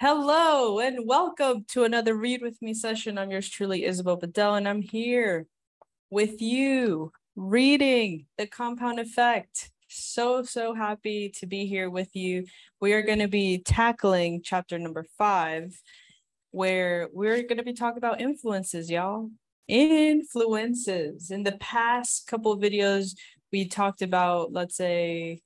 Hello and welcome to another Read With Me session. I'm yours truly, Isabel Bedell, and I'm here with you reading The Compound Effect. So happy to be here with you. We are going to be tackling chapter number 5, where we're going to be talking about influences, y'all. Influences. In the past couple of videos, we talked about, let's say,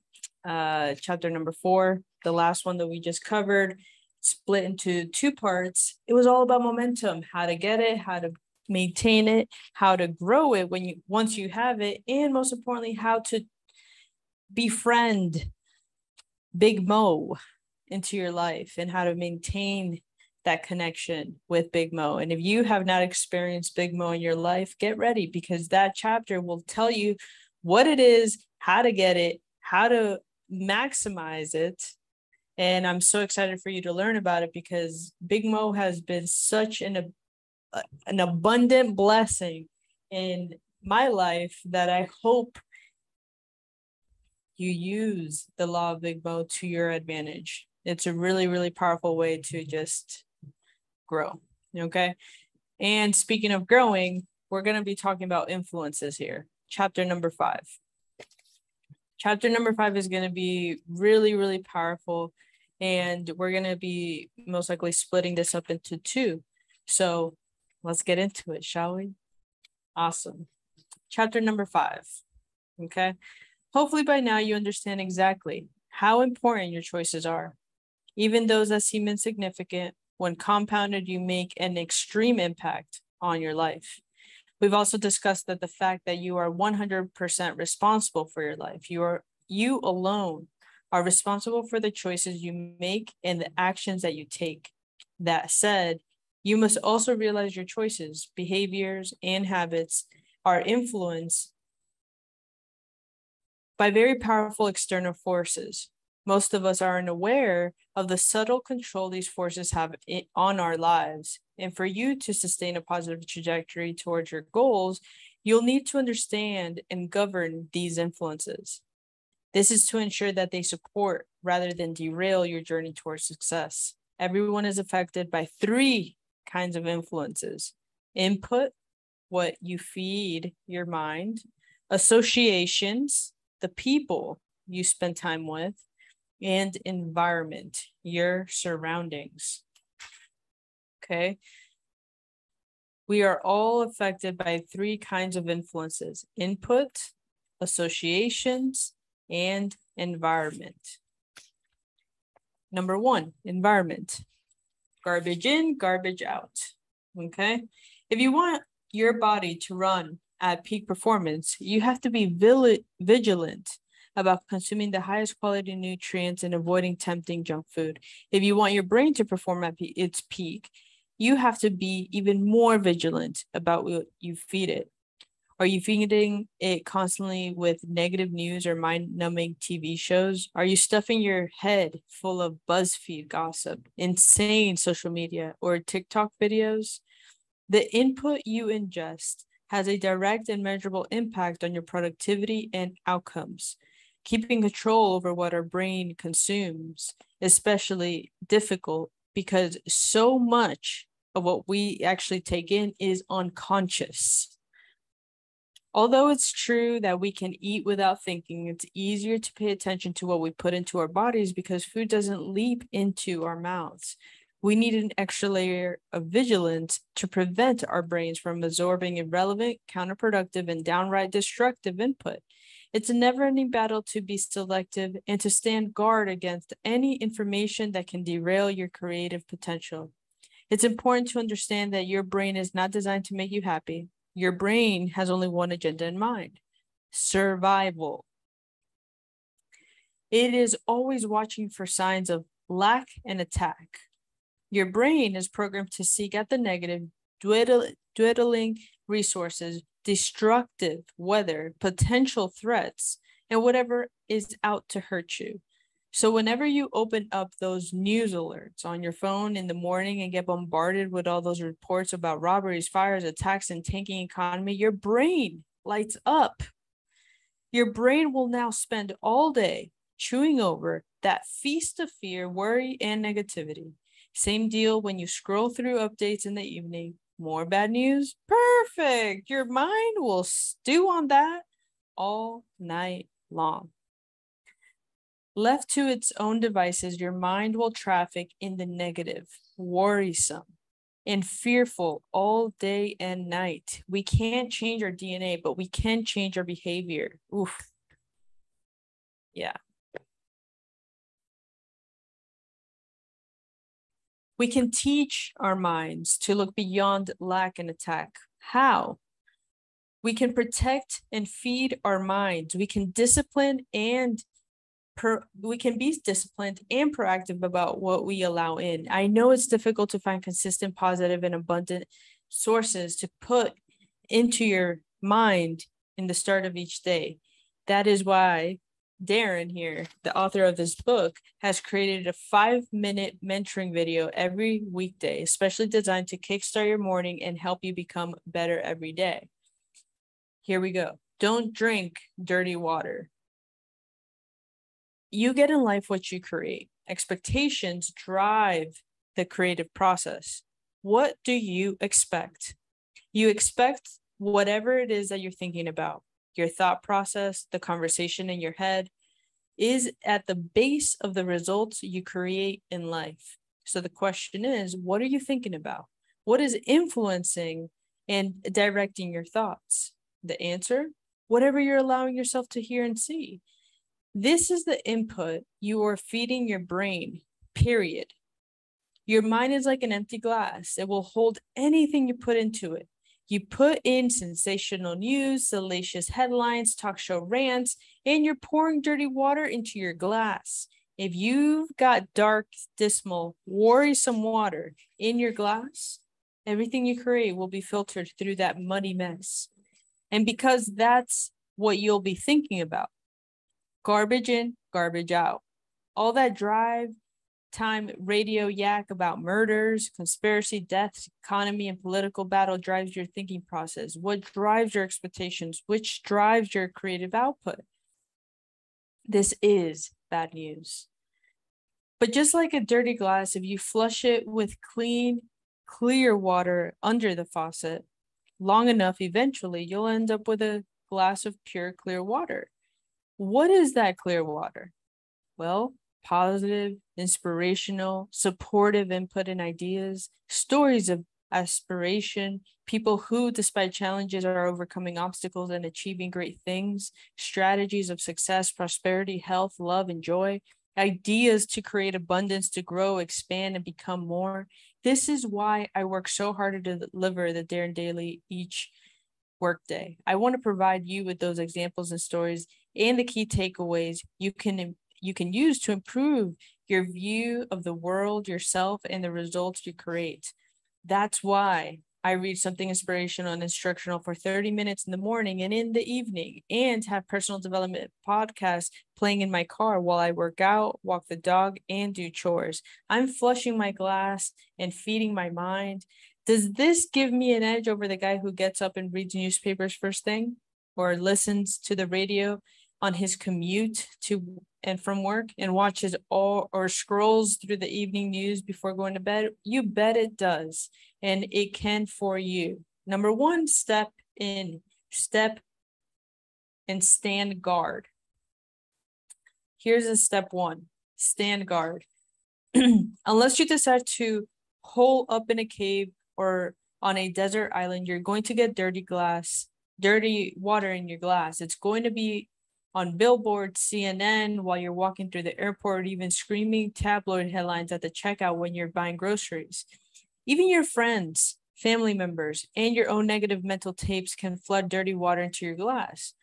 chapter number 4, the last one that we just covered, split into 2 parts. It was all about momentum, how to get it, how to maintain it, how to grow it once you have it, and most importantly, how to befriend Big Mo into your life and how to maintain that connection with Big Mo. And if you have not experienced Big Mo in your life, get ready, because that chapter will tell you what it is, how to get it, how to maximize it. And I'm so excited for you to learn about it, because Big Mo has been such an abundant blessing in my life that I hope you use the law of Big Mo to your advantage. It's a really, really powerful way to just grow, okay? And speaking of growing, we're going to be talking about influences here. Chapter number 5. Chapter number 5 is going to be really, really powerful, and we're going to be most likely splitting this up into 2. So let's get into it, shall we? Awesome. Chapter number 5, okay? Hopefully by now you understand exactly how important your choices are. Even those that seem insignificant, when compounded, you make an extreme impact on your life. We've also discussed that the fact that you are 100% responsible for your life. You alone are responsible for the choices you make and the actions that you take. That said, you must also realize your choices, behaviors, and habits are influenced by very powerful external forces. Most of us are unaware of the subtle control these forces have on our lives. And for you to sustain a positive trajectory towards your goals, you'll need to understand and govern these influences. This is to ensure that they support rather than derail your journey towards success. Everyone is affected by 3 kinds of influences: input, what you feed your mind; associations, the people you spend time with; and environment, your surroundings. Okay. We are all affected by 3 kinds of influences: input, associations, and environment. Number 1, environment. Garbage in, garbage out. Okay. If you want your body to run at peak performance, you have to be vigilant about consuming the highest quality nutrients and avoiding tempting junk food. If you want your brain to perform at its peak, you have to be even more vigilant about what you feed it. Are you feeding it constantly with negative news or mind-numbing TV shows? Are you stuffing your head full of BuzzFeed gossip, insane social media, or TikTok videos? The input you ingest has a direct and measurable impact on your productivity and outcomes. Keeping control over what our brain consumes is especially difficult because so much of what we actually take in is unconscious. Although it's true that we can eat without thinking, it's easier to pay attention to what we put into our bodies because food doesn't leap into our mouths. We need an extra layer of vigilance to prevent our brains from absorbing irrelevant, counterproductive, and downright destructive input. It's a never-ending battle to be selective and to stand guard against any information that can derail your creative potential. It's important to understand that your brain is not designed to make you happy. Your brain has only one agenda in mind: survival. It is always watching for signs of lack and attack. Your brain is programmed to seek out the negative, dwindling resources, destructive weather, potential threats, and whatever is out to hurt you. So whenever you open up those news alerts on your phone in the morning and get bombarded with all those reports about robberies, fires, attacks, and tanking economy, your brain lights up. Your brain will now spend all day chewing over that feast of fear, worry, and negativity. Same deal when you scroll through updates in the evening. More bad news? Perfect! Your mind will stew on that all night long. Left to its own devices, your mind will traffic in the negative, worrisome, and fearful all day and night. We can't change our DNA, but we can change our behavior. Oof. Yeah. We can teach our minds to look beyond lack and attack. How? We can protect and feed our minds. We can be disciplined and proactive about what we allow in. I know it's difficult to find consistent, positive, and abundant sources to put into your mind in the start of each day. That is why Darren here, the author of this book, has created a 5-minute mentoring video every weekday, especially designed to kickstart your morning and help you become better every day. Here we go. Don't drink dirty water. You get in life what you create. Expectations drive the creative process. What do you expect? You expect whatever it is that you're thinking about. Your thought process, the conversation in your head is at the base of the results you create in life. So the question is, what are you thinking about? What is influencing and directing your thoughts? The answer, whatever you're allowing yourself to hear and see. This is the input you are feeding your brain, period. Your mind is like an empty glass. It will hold anything you put into it. You put in sensational news, salacious headlines, talk show rants, and you're pouring dirty water into your glass. If you've got dark, dismal, worrisome water in your glass, everything you create will be filtered through that muddy mess. And because that's what you'll be thinking about, garbage in, garbage out. All that drive time radio yak about murders, conspiracy, deaths, economy, and political battle drives your thinking process. What drives your expectations? Which drives your creative output? This is bad news. But just like a dirty glass, if you flush it with clean, clear water under the faucet long enough, eventually you'll end up with a glass of pure, clear water. What is that clear water? Well, positive, inspirational, supportive input and ideas, stories of aspiration, people who, despite challenges, are overcoming obstacles and achieving great things, strategies of success, prosperity, health, love, and joy, ideas to create abundance, to grow, expand, and become more. This is why I work so hard to deliver the Darren Daily each workday. I want to provide you with those examples and stories and the key takeaways you can use to improve your view of the world, yourself, and the results you create. That's why I read something inspirational and instructional for 30 minutes in the morning and in the evening, and have personal development podcasts playing in my car while I work out, walk the dog, and do chores. I'm flushing my glass and feeding my mind. Does this give me an edge over the guy who gets up and reads newspapers first thing, or listens to the radio on his commute to and from work, and watches all or scrolls through the evening news before going to bed? You bet it does. And it can for you. Number one, step and stand guard. Here's a step one, stand guard. Unless you decide to hole up in a cave or on a desert island, you're going to get dirty water in your glass. It's going to be on billboards, CNN, while you're walking through the airport, even screaming tabloid headlines at the checkout when you're buying groceries. Even your friends, family members, and your own negative mental tapes can flood dirty water into your glass.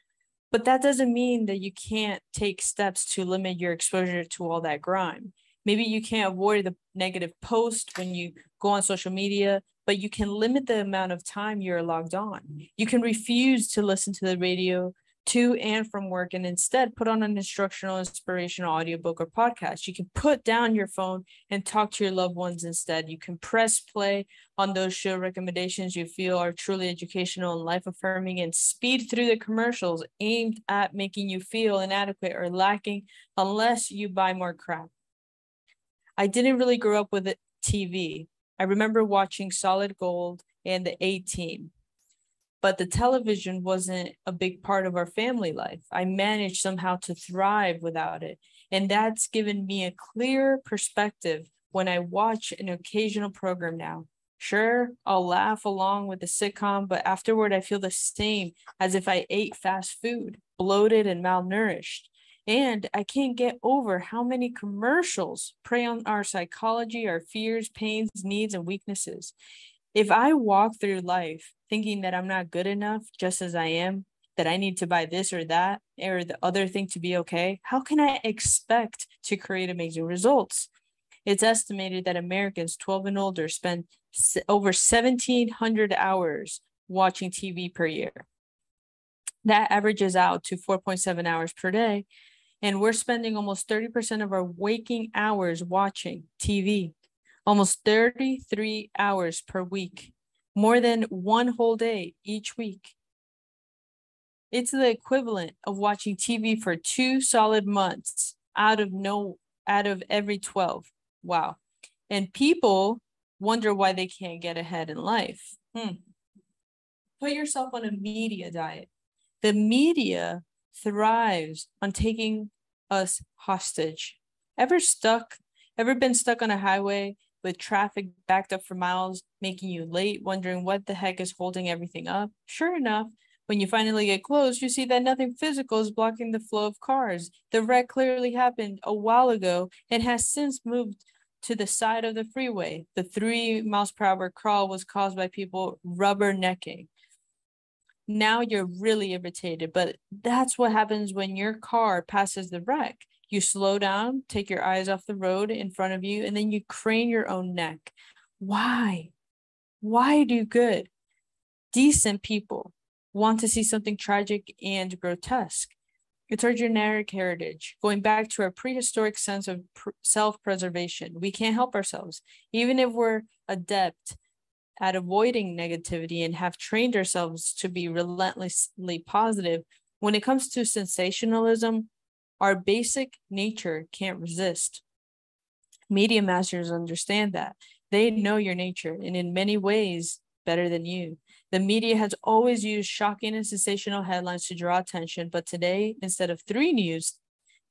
But that doesn't mean that you can't take steps to limit your exposure to all that grime. Maybe you can't avoid the negative post when you go on social media, but you can limit the amount of time you're logged on. You can refuse to listen to the radio, to and from work, and instead put on an instructional, inspirational audiobook or podcast. You can put down your phone and talk to your loved ones instead. You can press play on those show recommendations you feel are truly educational and life-affirming, and speed through the commercials aimed at making you feel inadequate or lacking unless you buy more crap. I didn't really grow up with TV. I remember watching Solid Gold and the A-Team, but the television wasn't a big part of our family life. I managed somehow to thrive without it. And that's given me a clear perspective when I watch an occasional program now. Sure, I'll laugh along with the sitcom, but afterward I feel the same as if I ate fast food, bloated and malnourished. And I can't get over how many commercials prey on our psychology, our fears, pains, needs, and weaknesses. If I walk through life thinking that I'm not good enough just as I am, that I need to buy this or that or the other thing to be okay, how can I expect to create amazing results? It's estimated that Americans 12 and older spend over 1,700 hours watching TV per year. That averages out to 4.7 hours per day, and we're spending almost 30% of our waking hours watching TV. Almost 33 hours per week, more than one whole day each week. It's the equivalent of watching TV for 2 solid months out of every 12. Wow. And people wonder why they can't get ahead in life. Put yourself on a media diet. The media thrives on taking us hostage. Ever been stuck on a highway with traffic backed up for miles, making you late, wondering what the heck is holding everything up? Sure enough, when you finally get close, you see that nothing physical is blocking the flow of cars. The wreck clearly happened a while ago and has since moved to the side of the freeway. The 3 miles per hour crawl was caused by people rubbernecking. Now you're really irritated, but that's what happens when your car passes the wreck. You slow down, take your eyes off the road in front of you, and then you crane your own neck. Why? Why do good? Decent people want to see something tragic and grotesque. It's our generic heritage, going back to our prehistoric sense of self-preservation. We can't help ourselves, even if we're adept at avoiding negativity and have trained ourselves to be relentlessly positive. When it comes to sensationalism, our basic nature can't resist. Media masters understand that. They know your nature, and in many ways, better than you. The media has always used shocking and sensational headlines to draw attention, but today, instead of 3 news,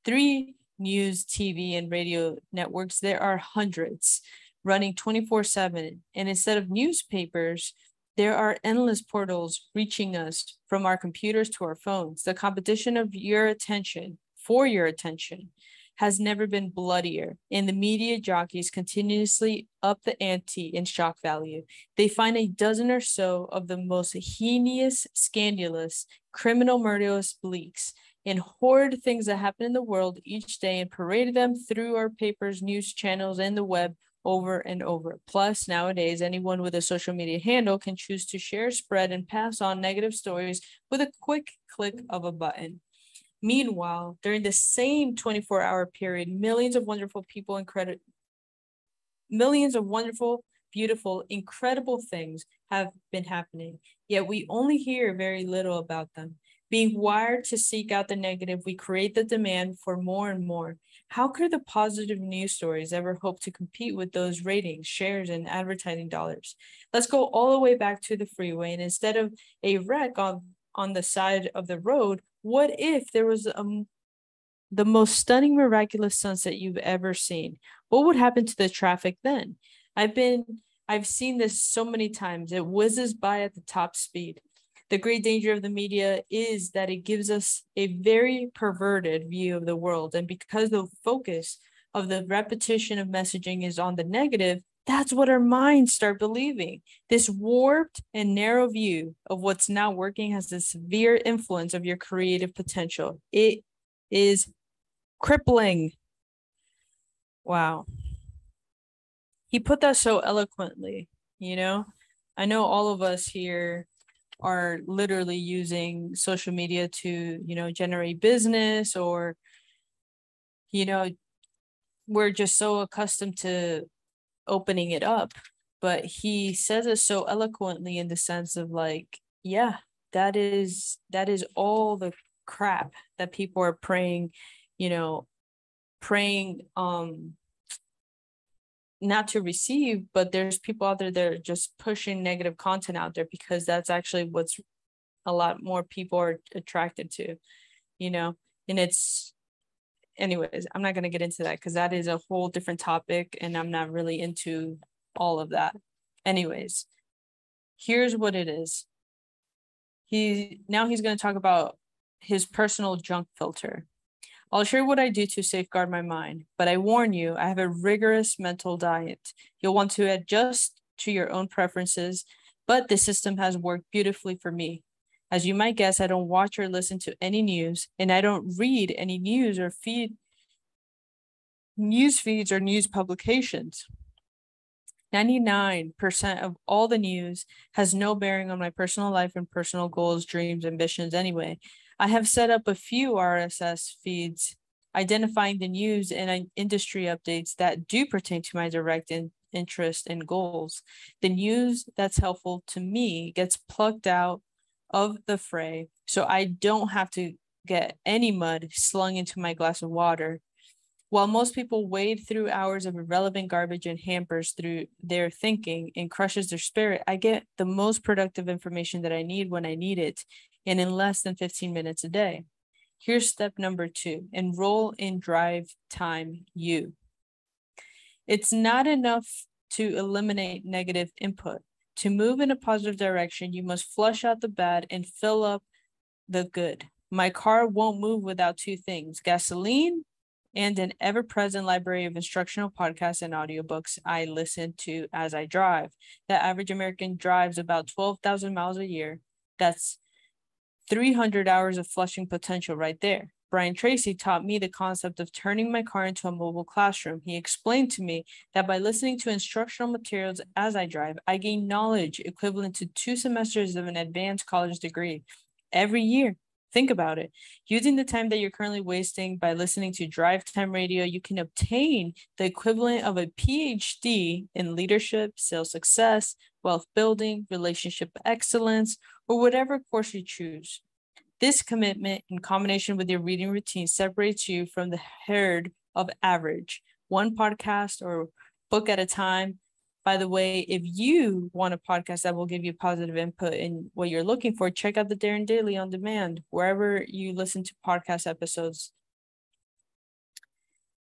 TV, and radio networks, there are hundreds running 24/7. And instead of newspapers, there are endless portals reaching us from our computers to our phones. The competition of your attention for your attention has never been bloodier, and the media jockeys continuously up the ante in shock value. They find a dozen or so of the most heinous, scandalous, criminal, murderous leaks and horrid things that happen in the world each day and parade them through our papers, news channels, and the web over and over. Plus, nowadays, anyone with a social media handle can choose to share, spread, and pass on negative stories with a quick click of a button. Meanwhile, during the same 24-hour period, millions of wonderful, beautiful, incredible things have been happening, yet we only hear very little about them. Being wired to seek out the negative, we create the demand for more and more. How could the positive news stories ever hope to compete with those ratings, shares, and advertising dollars? Let's go all the way back to the freeway, and instead of a wreck on the side of the road, what if there was the most stunning, miraculous sunset you've ever seen? What would happen to the traffic then? I've seen this so many times. It whizzes by at the top speed. The great danger of the media is that it gives us a very perverted view of the world. And because the focus of the repetition of messaging is on the negative, that's what our minds start believing. This warped and narrow view of what's not working has a severe influence of your creative potential. It is crippling. Wow. He put that so eloquently, you know? I know all of us here are literally using social media to, you know, generate business, or, you know, we're just so accustomed to opening it up. But he says it so eloquently in the sense of like, yeah, that is all the crap that people are praying, you know, praying not to receive. But there's people out there that are just pushing negative content out there, because that's actually what's a lot more people are attracted to, you know. And it's, anyways, I'm not going to get into that because that is a whole different topic and I'm not really into all of that. Anyways, here's what it is. He's going to talk about his personal junk filter. I'll share what I do to safeguard my mind, but I warn you, I have a rigorous mental diet. You'll want to adjust to your own preferences, but the system has worked beautifully for me. As you might guess, I don't watch or listen to any news, and I don't read any news or news feeds or news publications. 99% of all the news has no bearing on my personal life and personal goals, dreams, ambitions anyway. I have set up a few RSS feeds identifying the news and industry updates that do pertain to my direct interest and goals. The news that's helpful to me gets plucked out of the fray, so I don't have to get any mud slung into my glass of water. While most people wade through hours of irrelevant garbage and hampers through their thinking and crushes their spirit, I get the most productive information that I need when I need it, and in less than 15 minutes a day. Here's step number 2, enroll in Drive Time U. It's not enough to eliminate negative input. To move in a positive direction, you must flush out the bad and fill up the good. My car won't move without two things, gasoline and an ever-present library of instructional podcasts and audiobooks I listen to as I drive. The average American drives about 12,000 miles a year. That's 300 hours of flushing potential right there. Brian Tracy taught me the concept of turning my car into a mobile classroom. He explained to me that by listening to instructional materials as I drive, I gain knowledge equivalent to 2 semesters of an advanced college degree every year. Think about it. Using the time that you're currently wasting by listening to Drive Time Radio, you can obtain the equivalent of a PhD in leadership, sales success, wealth building, relationship excellence, or whatever course you choose. This commitment, in combination with your reading routine, separates you from the herd of average, one podcast or book at a time. By the way, if you want a podcast that will give you positive input in what you're looking for, check out the Darren Daily on demand, wherever you listen to podcast episodes.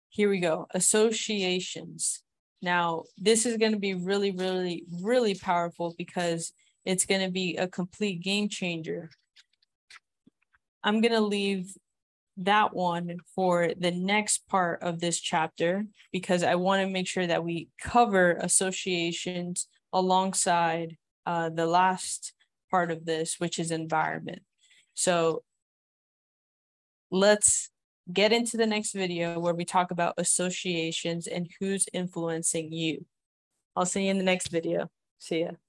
Here we go. Associations. Now, this is going to be really, really, really powerful because it's going to be a complete game changer. I'm going to leave that one for the next part of this chapter, because I want to make sure that we cover associations alongside the last part of this, which is environment. So let's get into the next video where we talk about associations and who's influencing you. I'll see you in the next video. See ya.